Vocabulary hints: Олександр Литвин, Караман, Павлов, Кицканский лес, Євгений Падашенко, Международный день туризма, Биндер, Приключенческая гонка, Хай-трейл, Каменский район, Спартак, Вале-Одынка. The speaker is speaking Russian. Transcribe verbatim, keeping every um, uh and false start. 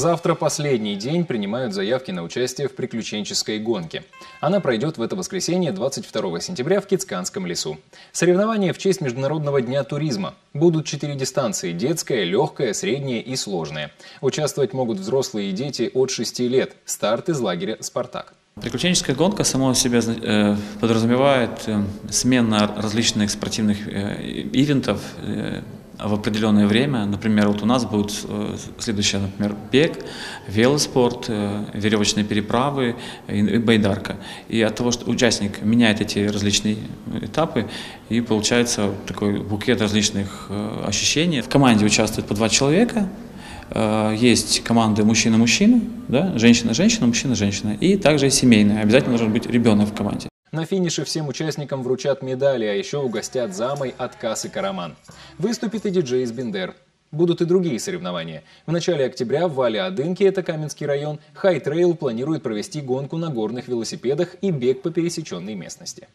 Завтра последний день принимают заявки на участие в приключенческой гонке. Она пройдет в это воскресенье, двадцать второго сентября, в Кицканском лесу. Соревнования в честь Международного дня туризма. Будут четыре дистанции – детская, легкая, средняя и сложная. Участвовать могут взрослые и дети от шести лет. Старт из лагеря «Спартак». Приключенческая гонка сама себя подразумевает смена различных спортивных ивентов в определенное время. Например, вот у нас будет следующее, например, бег, велоспорт, веревочные переправы и байдарка. И от того, что участник меняет эти различные этапы, и получается такой букет различных ощущений. В команде участвует по два человека. Есть команды мужчина-мужчина, да, женщина-женщина, мужчина-женщина, и также семейная. Обязательно должен быть ребенок в команде. На финише всем участникам вручат медали, а еще угостят замой от кассы «Караман». Выступит и диджей из Биндер. Будут и другие соревнования. В начале октября в Вале-Одынке, это Каменский район, «Хай-трейл» планирует провести гонку на горных велосипедах и бег по пересеченной местности.